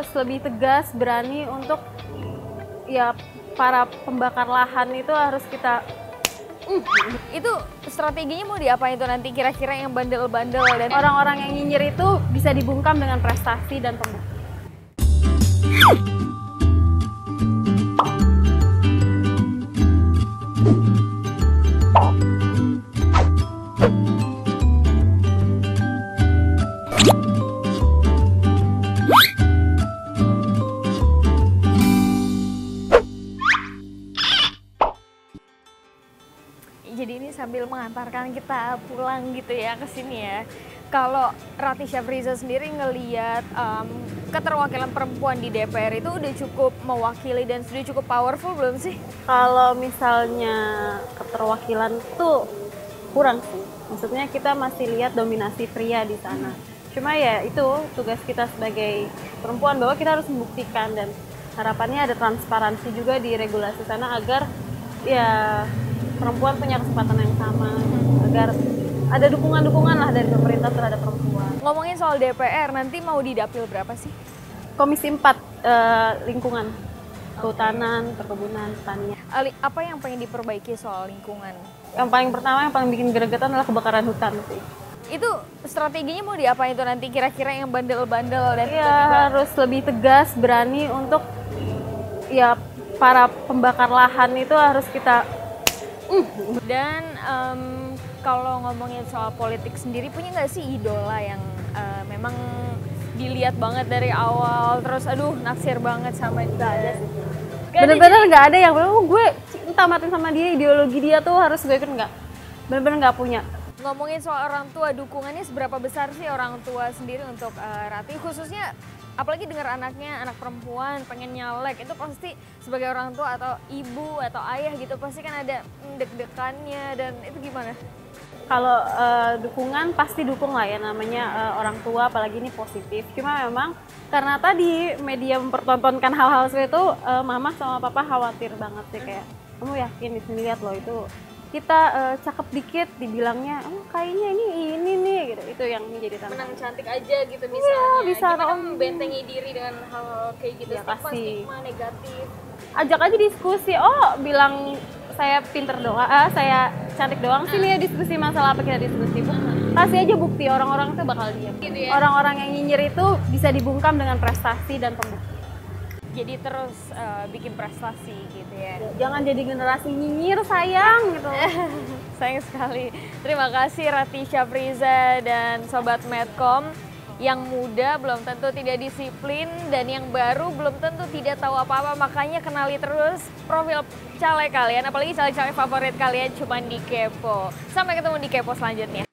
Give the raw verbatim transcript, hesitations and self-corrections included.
harus lebih tegas, berani untuk ya para pembakar lahan itu harus kita uh, itu strateginya mau diapain itu nanti kira-kira yang bandel-bandel dan orang-orang yang nyinyir itu bisa dibungkam dengan prestasi dan pembuktian. Jadi ini sambil mengantarkan kita pulang gitu ya ke sini ya. Kalau Ratih Syafriza sendiri ngelihat um, keterwakilan perempuan di D P R itu udah cukup mewakili dan sudah cukup powerful belum sih? Kalau misalnya keterwakilan tuh kurang sih. Maksudnya kita masih lihat dominasi pria di sana. Cuma ya itu tugas kita sebagai perempuan bahwa kita harus membuktikan, dan harapannya ada transparansi juga di regulasi sana agar ya perempuan punya kesempatan yang sama, agar ada dukungan-dukungan lah dari pemerintah terhadap perempuan. Ngomongin soal D P R, nanti mau didapil berapa sih? Komisi empat, eh, lingkungan, kehutanan, perkebunan, pertanian. Apa yang pengen diperbaiki soal lingkungan? Yang paling pertama, yang paling bikin gregetan adalah kebakaran hutan sih. Itu strateginya mau diapain itu nanti kira-kira yang bandel-bandel dan ya, harus lebih tegas, berani untuk ya para pembakar lahan itu harus kita Dan um, kalau ngomongin soal politik sendiri, punya nggak sih idola yang uh, memang dilihat banget dari awal, terus aduh naksir banget sama dia? Bener-bener nggak ada yang memang gue cinta mati sama dia, ideologi dia tuh harus gue ikut, nggak. Bener-bener nggak punya. Ngomongin soal orang tua, dukungannya seberapa besar sih orang tua sendiri untuk uh, Ratih, khususnya? Apalagi dengar anaknya, anak perempuan, pengen nyalek, itu pasti sebagai orang tua atau ibu atau ayah gitu, pasti kan ada deg-degannya, dan itu gimana? Kalau uh, dukungan, pasti dukung lah ya, namanya uh, orang tua, apalagi ini positif. Cuma memang karena tadi media mempertontonkan hal-hal seperti itu, uh, mama sama papa khawatir banget sih, kayak kamu yakin di sini lihat loh itu, kita uh, cakep dikit dibilangnya oh, kayaknya ini ini nih gitu, itu yang menjadi tantangan. Menang cantik aja gitu misalnya. Ya, bisa kita membentengi diri dengan hal-hal kayak gitu, ya, stigma negatif. Ajak aja diskusi. Oh, bilang saya pinter doang, ah, saya cantik doang sih nih ya, diskusi masalah apa kita diskusi. Kasih aja bukti, orang-orang itu bakal diam. Gitu ya? Orang-orang yang nyinyir itu bisa dibungkam dengan prestasi dan pembuktian. Jadi terus uh, bikin prestasi gitu ya. Jangan jadi generasi nyinyir sayang gitu. Sayang sekali. Terima kasih Ratih Syafriza dan Sobat Medcom. Yang muda belum tentu tidak disiplin, dan yang baru belum tentu tidak tahu apa-apa. Makanya kenali terus profil caleg kalian, apalagi caleg-caleg favorit kalian cuma di Kepo. Sampai ketemu di Kepo selanjutnya.